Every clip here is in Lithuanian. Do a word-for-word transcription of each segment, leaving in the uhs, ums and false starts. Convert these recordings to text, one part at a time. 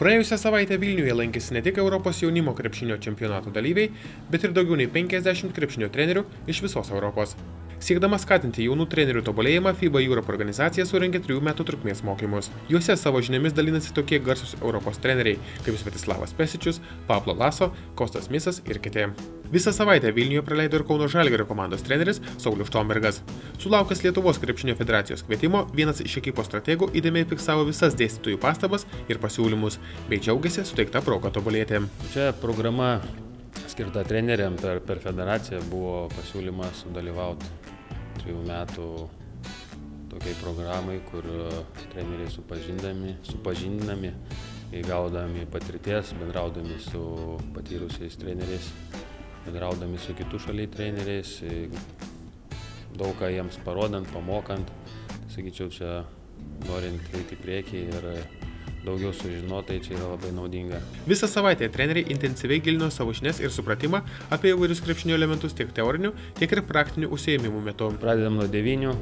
Praėjusią savaitę Vilniuje lankėsi ne tik Europos jaunimo krepšinio čempionato dalyviai, bet ir daugiau nei penkiasdešimt krepšinio trenerių iš visos Europos. Siekdama skatinti jaunų trenerių tobulėjimą, FIBA Europe organizacija surengė trijų metų trukmės mokymus. Juose savo žiniomis dalinasi tokie garsūs Europos treneriai kaip Svetislavas Pesičius, Pablo Laso, Kostas Misas ir kiti. Visą savaitę Vilniuje praleido ir Kauno Žalgirio komandos treneris Saulius Štombergas. Sulaukęs Lietuvos Krepšinio federacijos kvietimo, vienas iš ekipo strategų įdėmiai fiksavo visas dėstytojų pastabas ir pasiūlymus, bei džiaugiasi suteikta proga tobulėti. Čia programa skirta treneriam per, per federaciją buvo pasiūlymas sudalyvauti trijų metų tokiai programai, kur treneriai supažindami, supažindinami, įgaudami patirties, bendraudami su patyrusiais treneriais, bendraudami su kitų šaliai treneriais, daug ką jiems parodant, pamokant, sakyčiau, čia norint eiti į priekį ir daugiau sužinotai, čia yra labai naudinga. Visą savaitę treneriai intensyviai gilino savo žinias ir supratimą apie įvairius krepšinio elementus tiek teorinių, tiek ir praktinių užsiėmimų metu. Pradedam nuo devynių,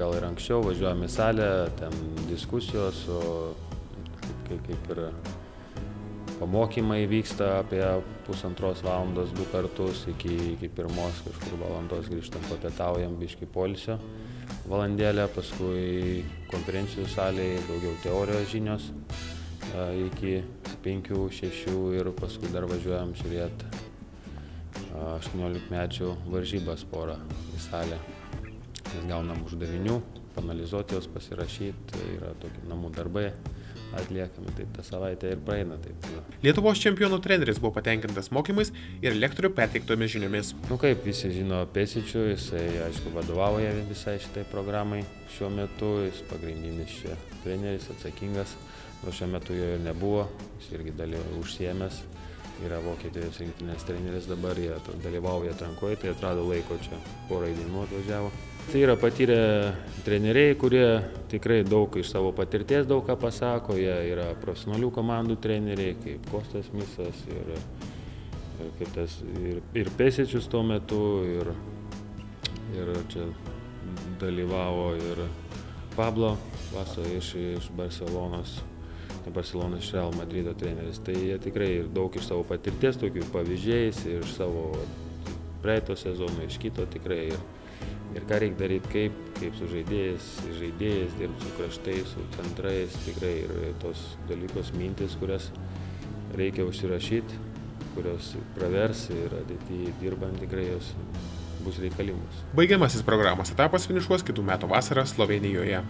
gal ir anksčiau, važiuojam į salę, ten diskusijos, o kaip, kaip ir pamokymai vyksta apie pusantros valandos du kartus, iki, iki pirmos kažkur valandos grįžtam, papietaujam biškį poilsio valandėlę, paskui konferencijų salėje daugiau teorijos žinios iki penkių šešių ir paskui dar važiuojam žiūrėti aštuoniolikmečių varžybas porą į salę. Mes gaunam uždavinių, analizuoti jos, pasirašyti, yra tokie namų darbai atliekami, taip tą savaitę ir praeina. Taip. Lietuvos čempionų treneris buvo patenkintas mokymais ir lektorių perteiktomis žiniomis. Nu kaip visi žino Pesičių, jisai aišku vadovauja visai šitai programai šiuo metu, jis pagrindinis čia treneris, atsakingas, nuo šiuo metu jo ir nebuvo, jis irgi dalyvauja užsiemęs, yra Vokietijos rinktinės treneris dabar, jie dalyvauja atrankoje, tai atrado laiko čia, porą dienų atvažiavo. Tai yra patyrę treneriai, kurie tikrai daug iš savo patirties daug ką pasako, jie yra profesionalių komandų treneriai, kaip Kostas Misas ir, ir, kaip tas, ir, ir Pesičius tuo metu, ir, ir čia dalyvavo ir Pablo Laso iš, iš Barcelonos, ne Barcelonos, iš Real Madrido treneris. Tai jie tikrai ir daug iš savo patirties, tokių pavyzdžiais, iš savo praeito sezono, iš kito tikrai. Ir, Ir ką reikia daryti, kaip, kaip su žaidėjais, žaidėjais dirbti, su kraštais, su centrais, tikrai ir tos dalykos mintis, kurias reikia užsirašyti, kurios pravers ir ateityje dirbant tikrai jos bus reikalingos. Baigiamasis programos etapas finišuos kitų metų vasarą Slovenijoje.